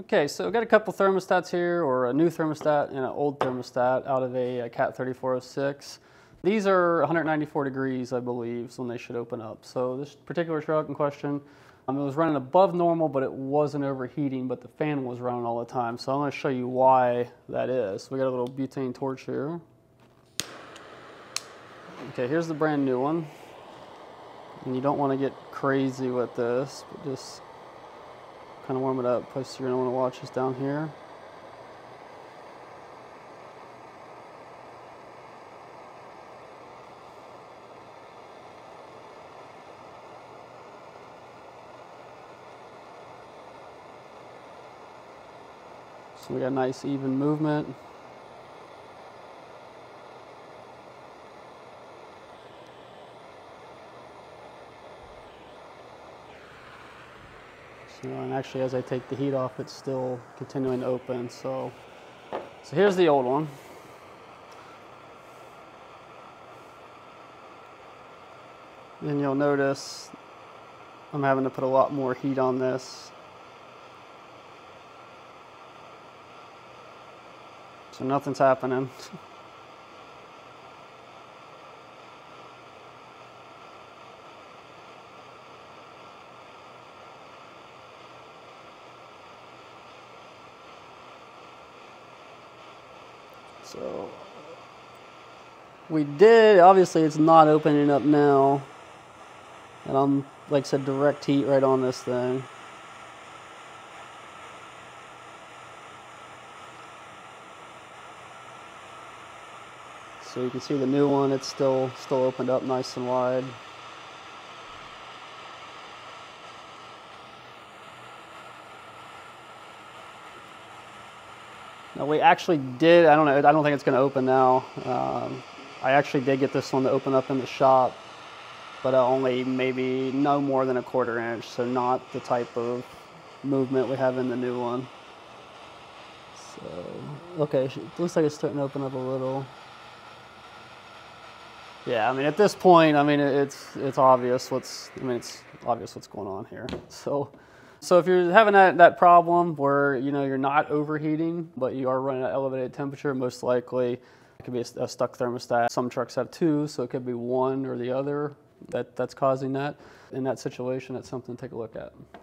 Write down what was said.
Okay, so I've got a couple thermostats here, or a new thermostat and an old thermostat out of a Cat 3406. These are 194 degrees, I believe, is when they should open up. So this particular truck in question, it was running above normal, but it wasn't overheating, but the fan was running all the time. So I'm gonna show you why that is. So we got a little butane torch here. Okay, here's the brand new one. And you don't wanna get crazy with this, but just kind of warm it up. Plus, you're going to want to watch this down here. So we got nice even movement. You know, and actually, as I take the heat off, it's still continuing to open. So here's the old one. And you'll notice I'm having to put a lot more heat on this. So nothing's happening. So we did, obviously it's not opening up now, and I'm, like I said, direct heat right on this thing. So you can see the new one, it's still opened up nice and wide. We actually did, I don't know, I don't think it's going to open now. I actually did get this one to open up in the shop, but only maybe no more than a quarter inch, so not the type of movement we have in the new one. So, okay, it looks like it's starting to open up a little. Yeah, I mean, at this point, I mean, it's obvious what's, I mean, it's obvious what's going on here. So if you're having that problem where, you know, you're not overheating, but you are running at elevated temperature, most likely it could be a stuck thermostat. Some trucks have two, so it could be one or the other that's causing that. In that situation, that's something to take a look at.